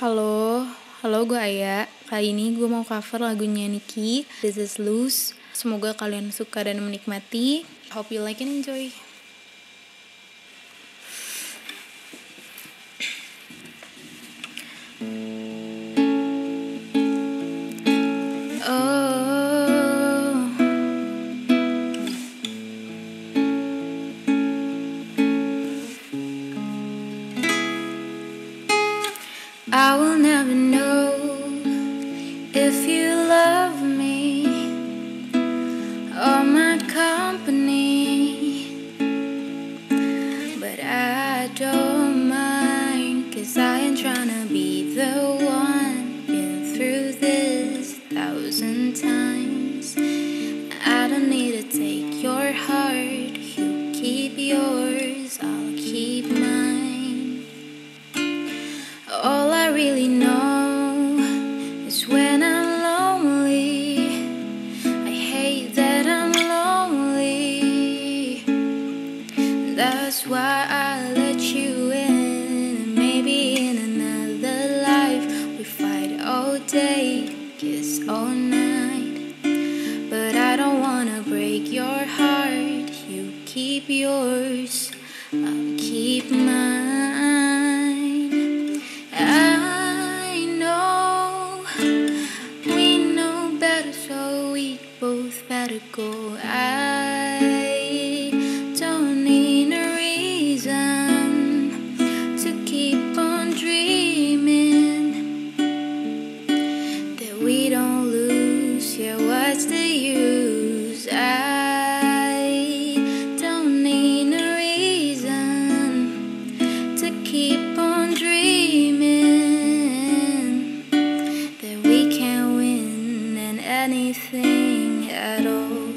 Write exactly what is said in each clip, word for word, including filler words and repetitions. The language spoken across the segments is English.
Halo, halo gue Aya. Kali ini gue mau cover lagunya Niki, This is Lose. Semoga kalian suka dan menikmati. Hope you like and enjoy. I will never know if you love me or my company, but I don't mind, 'cause I ain't tryna be the one. Been through this a thousand times. I don't need to take your heart, you keep yours, I'll keep mine. All I really know is when I'm lonely, I hate that I'm lonely. That's why I let you in. Maybe in another life we fight all day, kiss all night, but I don't wanna break your heart. You keep yours, I'll keep mine. Both better go. I don't need a reason to keep on dreaming that we don't lose. Yeah, what's the use? I don't need a reason to keep on dreaming that we can't win in anything. At all,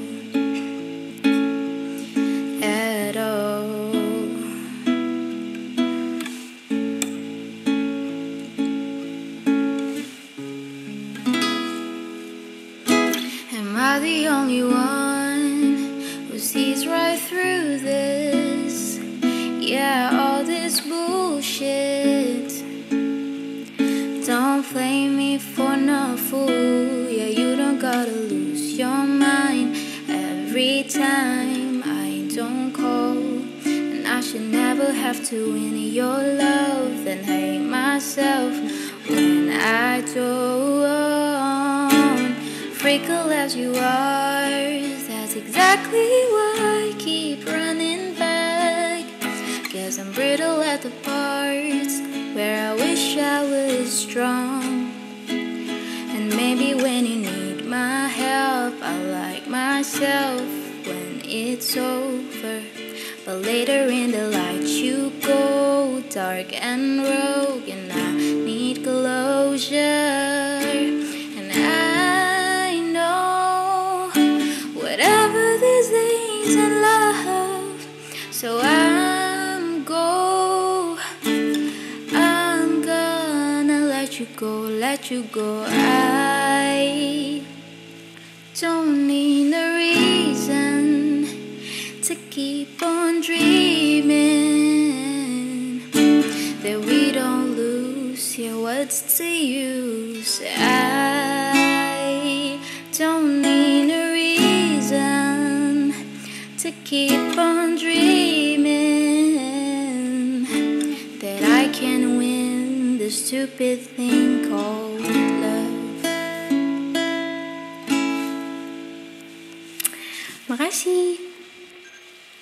at all. Am I the only one who sees right through this? Yeah, all this bullshit. Don't blame me for no fool. Yeah, you don't gotta lose your mind every time I don't call. And I should never have to win your love, then hate myself when I don't. Fickle as you are, that's exactly why I keep running back. Guess I'm brittle at the parts where I wish I was strong. And maybe when you need my help, I like myself when it's over. But later in the light you go, dark and rogue, and I need closure. And I know whatever these things in love, so I let you go, let you go. I don't need a reason to keep on dreaming that we don't lose. Yeah, what's the use? I don't need a reason to keep on dreaming that I can win the stupid thing called love. Makasih.